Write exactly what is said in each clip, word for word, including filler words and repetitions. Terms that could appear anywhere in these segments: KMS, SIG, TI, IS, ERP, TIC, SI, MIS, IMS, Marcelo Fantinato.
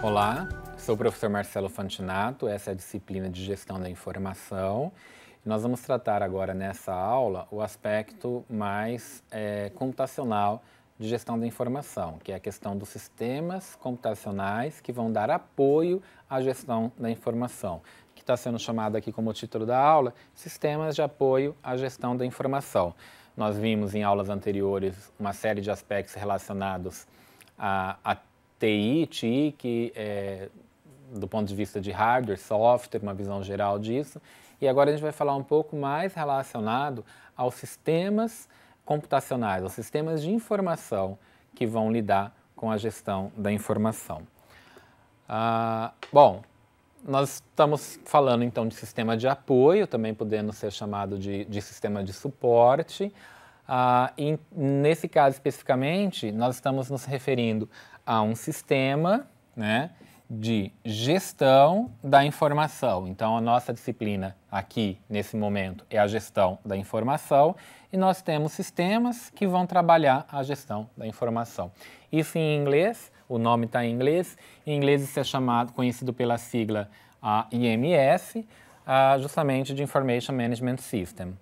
Olá, sou o professor Marcelo Fantinato, essa é a disciplina de Gestão da Informação. Nós vamos tratar agora nessa aula o aspecto mais é, computacional de Gestão da Informação, que é a questão dos sistemas computacionais que vão dar apoio à gestão da informação, que está sendo chamado aqui como título da aula, Sistemas de Apoio à Gestão da Informação. Nós vimos em aulas anteriores uma série de aspectos relacionados à, à T I, T I C, é, do ponto de vista de hardware, software, uma visão geral disso. E agora a gente vai falar um pouco mais relacionado aos sistemas computacionais, aos sistemas de informação que vão lidar com a gestão da informação. Ah, bom, nós estamos falando então de sistema de apoio, também podendo ser chamado de, de sistema de suporte. Ah, e nesse caso especificamente, nós estamos nos referindo a um sistema, né, de gestão da informação. Então, a nossa disciplina aqui, nesse momento, é a gestão da informação e nós temos sistemas que vão trabalhar a gestão da informação. Isso em inglês, o nome está em inglês, em inglês isso é chamado, conhecido pela sigla uh, I M S, uh, justamente de Information Management System.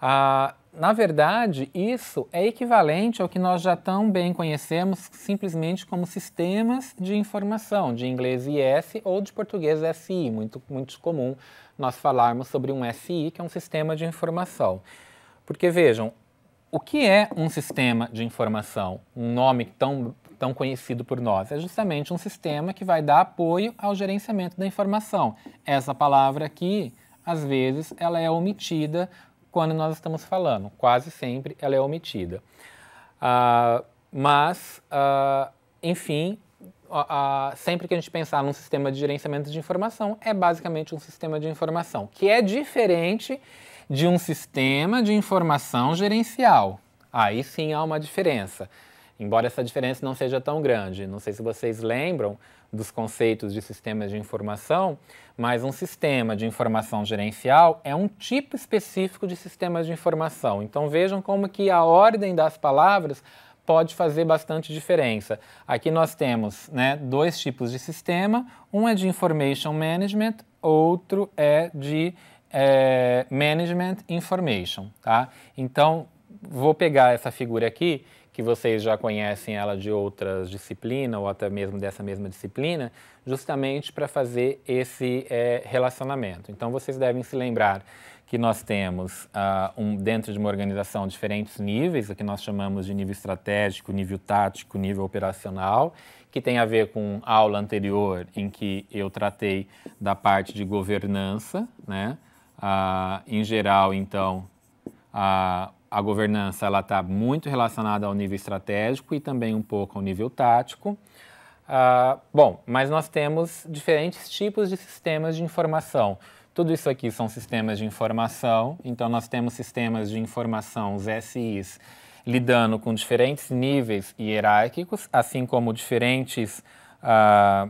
Uh, na verdade, isso é equivalente ao que nós já tão bem conhecemos simplesmente como sistemas de informação, de inglês I S ou de português S I, muito, muito comum nós falarmos sobre um S I, que é um sistema de informação. Porque vejam, o que é um sistema de informação, um nome tão, tão conhecido por nós? É justamente um sistema que vai dar apoio ao gerenciamento da informação. Essa palavra aqui, às vezes, ela é omitida quando nós estamos falando, quase sempre ela é omitida. Ah, mas, ah, enfim, ah, sempre que a gente pensar num sistema de gerenciamento de informação, é basicamente um sistema de informação, que é diferente de um sistema de informação gerencial. Aí sim há uma diferença, embora essa diferença não seja tão grande. Não sei se vocês lembram dos conceitos de sistemas de informação, mas um sistema de informação gerencial é um tipo específico de sistema de informação. Então vejam como que a ordem das palavras pode fazer bastante diferença. Aqui nós temos, né, dois tipos de sistema, um é de Information Management, outro é de é, Management Information, tá? Então vou pegar essa figura aqui, que vocês já conhecem ela de outras disciplinas, ou até mesmo dessa mesma disciplina, justamente para fazer esse é, relacionamento. Então, vocês devem se lembrar que nós temos, uh, um, dentro de uma organização, diferentes níveis, o que nós chamamos de nível estratégico, nível tático, nível operacional, que tem a ver com a aula anterior, em que eu tratei da parte de governança, né? Uh, em geral, então, a... Uh, A governança ela está muito relacionada ao nível estratégico e também um pouco ao nível tático. Ah, bom, mas nós temos diferentes tipos de sistemas de informação. Tudo isso aqui são sistemas de informação, então nós temos sistemas de informação, os S Is, lidando com diferentes níveis hierárquicos, assim como diferentes ah,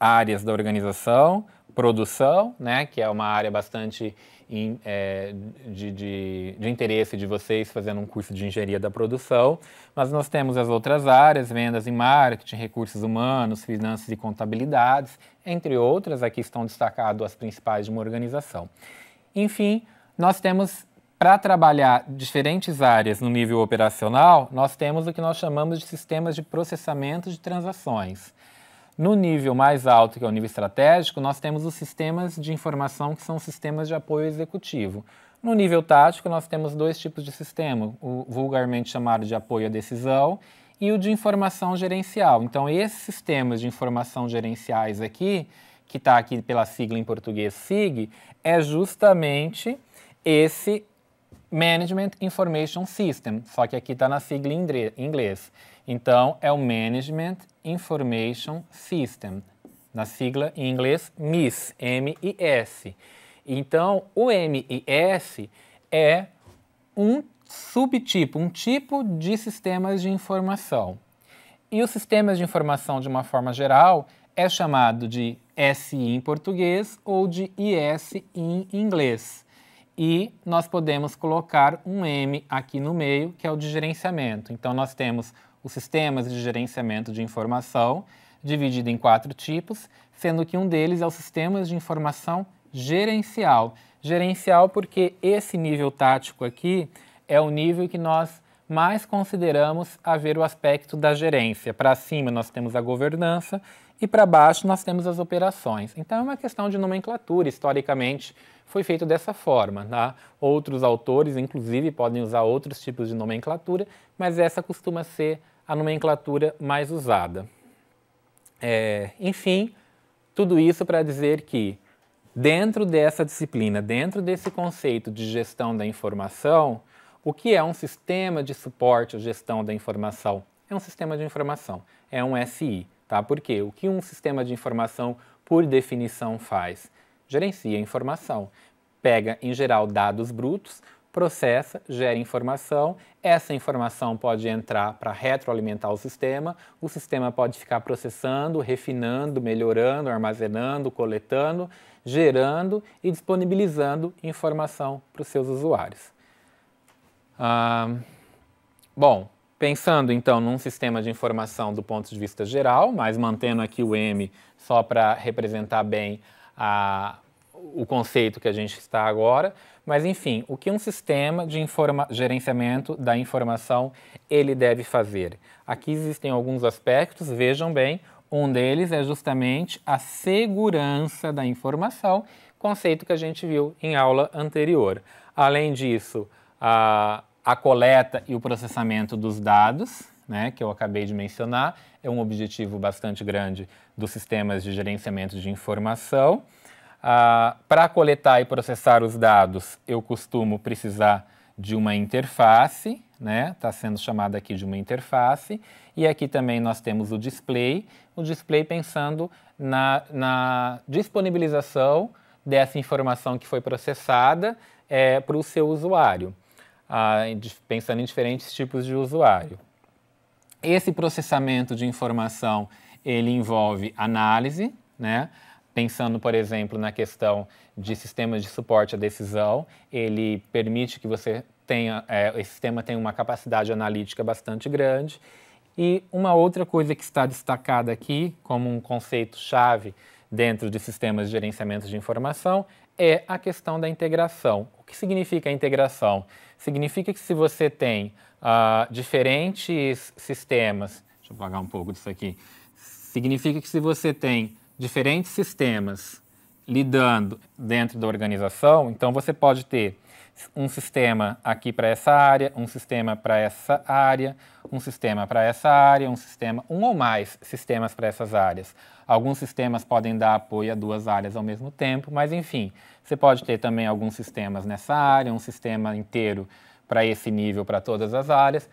áreas da organização, produção, né, que é uma área bastante in, é, de, de, de interesse de vocês fazendo um curso de engenharia da produção, mas nós temos as outras áreas, vendas e marketing, recursos humanos, finanças e contabilidades, entre outras, aqui estão destacadas as principais de uma organização. Enfim, nós temos, para trabalhar diferentes áreas no nível operacional, nós temos o que nós chamamos de sistemas de processamento de transações. No nível mais alto, que é o nível estratégico, nós temos os sistemas de informação, que são sistemas de apoio executivo. No nível tático, nós temos dois tipos de sistema, o vulgarmente chamado de apoio à decisão e o de informação gerencial. Então, esses sistemas de informação gerenciais aqui, que está aqui pela sigla em português S I G, é justamente esse Management Information System, só que aqui está na sigla em inglês. Então, é o Management Information System, na sigla em inglês M I S, M I S. Então, o M I S é um subtipo, um tipo de sistemas de informação. E os sistemas de informação, de uma forma geral, é chamado de S I em português ou de I S em inglês. E nós podemos colocar um M aqui no meio, que é o de gerenciamento. Então, nós temos os sistemas de gerenciamento de informação, dividida em quatro tipos, sendo que um deles é os sistemas de informação gerencial. Gerencial porque esse nível tático aqui é o nível que nós mais consideramos haver o aspecto da gerência. Para cima nós temos a governança e para baixo nós temos as operações. Então é uma questão de nomenclatura, historicamente foi feito dessa forma, tá? Outros autores, inclusive, podem usar outros tipos de nomenclatura, mas essa costuma ser a nomenclatura mais usada. É, enfim, tudo isso para dizer que dentro dessa disciplina, dentro desse conceito de gestão da informação, o que é um sistema de suporte à gestão da informação? É um sistema de informação, é um S I, tá? Por quê? O que um sistema de informação, por definição, faz? Gerencia a informação, pega, em geral, dados brutos, processa, gera informação, essa informação pode entrar para retroalimentar o sistema, o sistema pode ficar processando, refinando, melhorando, armazenando, coletando, gerando e disponibilizando informação para os seus usuários. Ah, bom, pensando então num sistema de informação do ponto de vista geral, mas mantendo aqui o M só para representar bem a... o conceito que a gente está agora, mas enfim, o que um sistema de informa- gerenciamento da informação ele deve fazer? Aqui existem alguns aspectos, vejam bem, um deles é justamente a segurança da informação, conceito que a gente viu em aula anterior. Além disso, a, a coleta e o processamento dos dados, né, que eu acabei de mencionar, é um objetivo bastante grande dos sistemas de gerenciamento de informação. Ah, para coletar e processar os dados, eu costumo precisar de uma interface, né? Está sendo chamada aqui de uma interface. E aqui também nós temos o display, o display pensando na, na disponibilização dessa informação que foi processada é, para o seu usuário, ah, pensando em diferentes tipos de usuário. Esse processamento de informação, ele envolve análise, né? Pensando, por exemplo, na questão de sistemas de suporte à decisão, ele permite que você tenha, é, esse sistema tenha uma capacidade analítica bastante grande. E uma outra coisa que está destacada aqui, como um conceito-chave dentro de sistemas de gerenciamento de informação, é a questão da integração. O que significa a integração? Significa que se você tem uh, diferentes sistemas... Deixa eu apagar um pouco disso aqui. Significa que se você tem... diferentes sistemas lidando dentro da organização, então você pode ter um sistema aqui para essa área, um sistema para essa área, um sistema para essa área, um sistema, um ou mais sistemas para essas áreas. Alguns sistemas podem dar apoio a duas áreas ao mesmo tempo, mas enfim, você pode ter também alguns sistemas nessa área, um sistema inteiro para esse nível, para todas as áreas.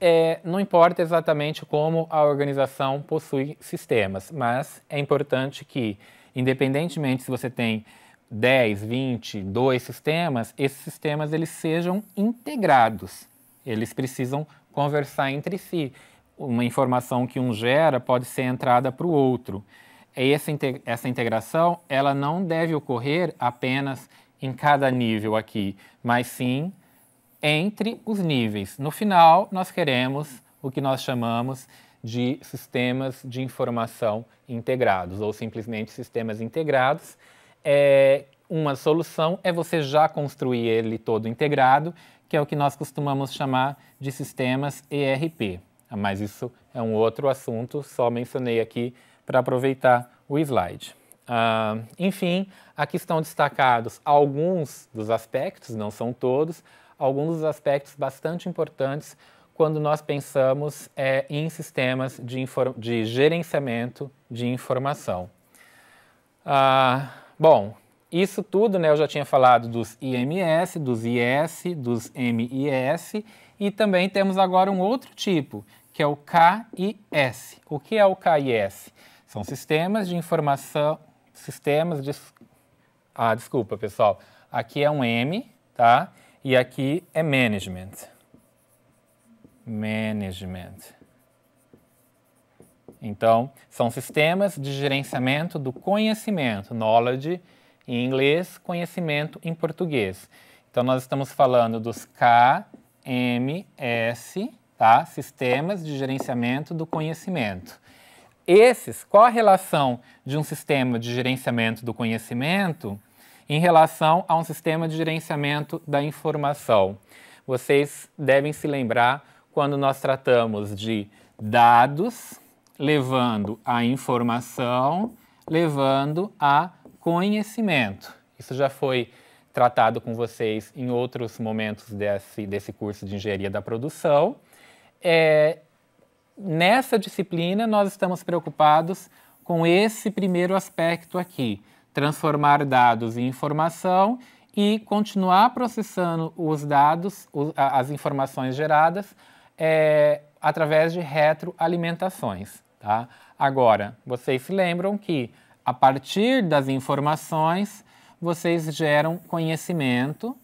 É, não importa exatamente como a organização possui sistemas, mas é importante que, independentemente se você tem dez, vinte, dois sistemas, esses sistemas eles sejam integrados, eles precisam conversar entre si. Uma informação que um gera pode ser entrada para o outro. Essa, integ- essa integração ela não deve ocorrer apenas em cada nível aqui, mas sim... entre os níveis. No final, nós queremos o que nós chamamos de sistemas de informação integrados, ou simplesmente sistemas integrados. É, uma solução é você já construir ele todo integrado, que é o que nós costumamos chamar de sistemas E R P. Mas isso é um outro assunto, só mencionei aqui para aproveitar o slide. Ah, enfim, aqui estão destacados alguns dos aspectos, não são todos, alguns dos aspectos bastante importantes quando nós pensamos é, em sistemas de, de gerenciamento de informação. Ah, bom, isso tudo, né, eu já tinha falado dos I M S, dos I S, dos M I S, e também temos agora um outro tipo, que é o K I S. O que é o K I S? São sistemas de informação, sistemas de... Ah, desculpa, pessoal. Aqui é um M, tá? E aqui é management, management. Então, são sistemas de gerenciamento do conhecimento, knowledge em inglês, conhecimento em português. Então, nós estamos falando dos K M S, tá? Sistemas de gerenciamento do conhecimento. esses, qual a relação de um sistema de gerenciamento do conhecimento em relação a um sistema de gerenciamento da informação? Vocês devem se lembrar quando nós tratamos de dados levando a informação, levando a conhecimento. Isso já foi tratado com vocês em outros momentos desse, desse curso de Engenharia da Produção. É, nessa disciplina, nós estamos preocupados com esse primeiro aspecto aqui, transformar dados em informação e continuar processando os dados, as informações geradas, é, através de retroalimentações. Tá? Agora, vocês se lembram que, a partir das informações, vocês geram conhecimento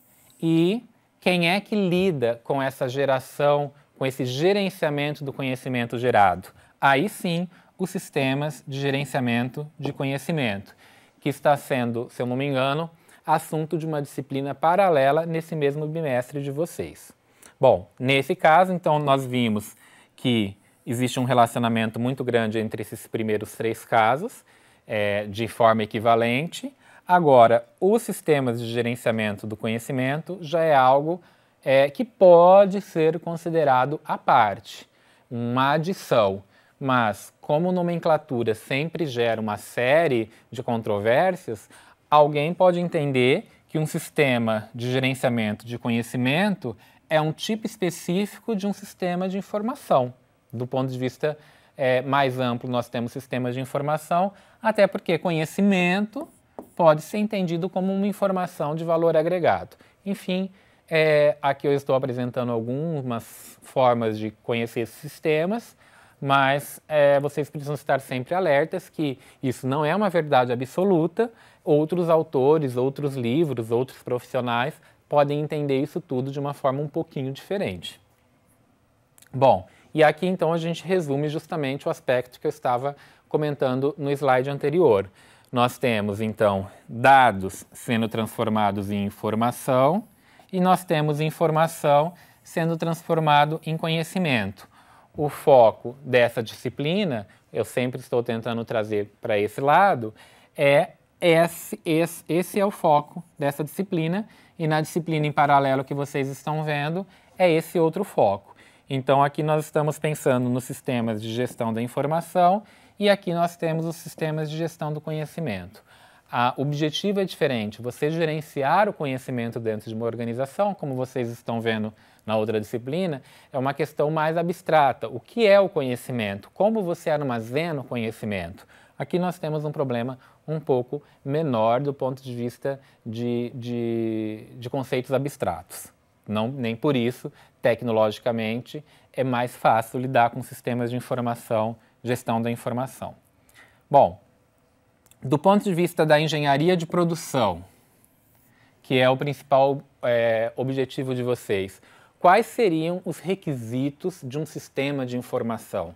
e quem é que lida com essa geração, com esse gerenciamento do conhecimento gerado? Aí sim, os sistemas de gerenciamento de conhecimento, que está sendo, se eu não me engano, assunto de uma disciplina paralela nesse mesmo bimestre de vocês. Bom, nesse caso, então, nós vimos que existe um relacionamento muito grande entre esses primeiros três casos, é, de forma equivalente. Agora, os sistemas de gerenciamento do conhecimento já é algo é, que pode ser considerado à parte, uma adição. Mas, como nomenclatura sempre gera uma série de controvérsias, alguém pode entender que um sistema de gerenciamento de conhecimento é um tipo específico de um sistema de informação. Do ponto de vista é, mais amplo, nós temos sistemas de informação, até porque conhecimento pode ser entendido como uma informação de valor agregado. Enfim, é, aqui eu estou apresentando algumas formas de conhecer esses sistemas, mas é, vocês precisam estar sempre alertas que isso não é uma verdade absoluta. Outros autores, outros livros, outros profissionais podem entender isso tudo de uma forma um pouquinho diferente. Bom, e aqui então a gente resume justamente o aspecto que eu estava comentando no slide anterior. Nós temos, então, dados sendo transformados em informação e nós temos informação sendo transformado em conhecimento. O foco dessa disciplina, eu sempre estou tentando trazer para esse lado, é esse, esse, esse é o foco dessa disciplina e na disciplina em paralelo que vocês estão vendo é esse outro foco. Então, aqui nós estamos pensando nos sistemas de gestão da informação e aqui nós temos os sistemas de gestão do conhecimento. O objetivo é diferente, você gerenciar o conhecimento dentro de uma organização, como vocês estão vendo na outra disciplina, é uma questão mais abstrata. O que é o conhecimento? Como você armazena o conhecimento? Aqui nós temos um problema um pouco menor do ponto de vista de, de, de conceitos abstratos. Não, nem por isso, tecnologicamente, é mais fácil lidar com sistemas de informação, gestão da informação. Bom, do ponto de vista da engenharia de produção, que é o principal é, objetivo de vocês, quais seriam os requisitos de um sistema de informação,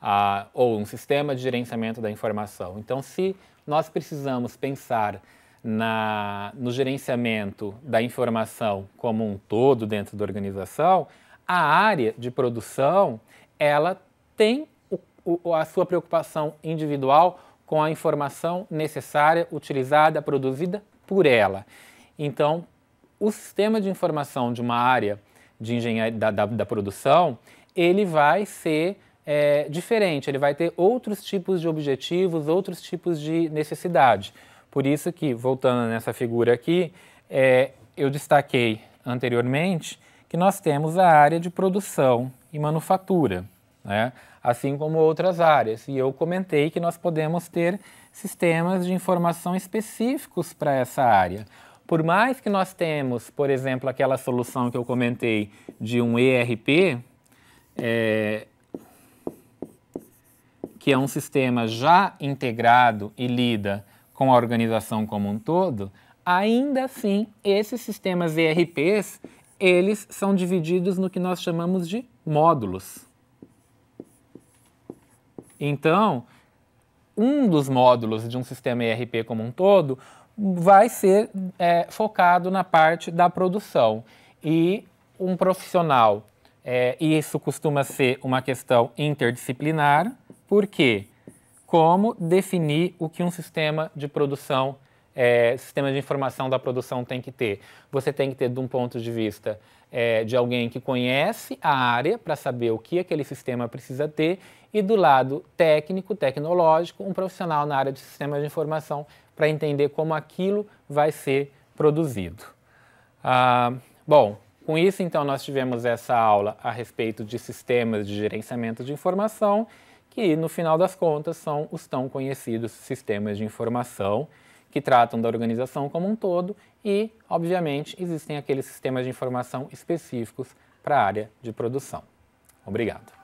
ah, ou um sistema de gerenciamento da informação? Então, se nós precisamos pensar na, no gerenciamento da informação como um todo dentro da organização, a área de produção, ela tem a sua preocupação individual com a informação necessária, utilizada, produzida por ela. Então, o sistema de informação de uma área de engenharia da, da, da produção, ele vai ser é, diferente, ele vai ter outros tipos de objetivos, outros tipos de necessidade. Por isso que, voltando nessa figura aqui, é, eu destaquei anteriormente que nós temos a área de produção e manufatura, né? Assim como outras áreas. E eu comentei que nós podemos ter sistemas de informação específicos para essa área. Por mais que nós temos, por exemplo, aquela solução que eu comentei de um E R P, é, que é um sistema já integrado e lida com a organização como um todo, ainda assim, esses sistemas E R Ps, eles são divididos no que nós chamamos de módulos. Então, um dos módulos de um sistema E R P como um todo vai ser é, focado na parte da produção. E um profissional, é, isso costuma ser uma questão interdisciplinar, porque como definir o que um sistema de produção, é, sistema de informação da produção tem que ter. Você tem que ter, de um ponto de vista é, de alguém que conhece a área para saber o que aquele sistema precisa ter, e do lado técnico, tecnológico, um profissional na área de sistemas de informação para entender como aquilo vai ser produzido. Ah, bom, com isso, então, nós tivemos essa aula a respeito de sistemas de gerenciamento de informação, que, no final das contas, são os tão conhecidos sistemas de informação, que tratam da organização como um todo e, obviamente, existem aqueles sistemas de informação específicos para a área de produção. Obrigado.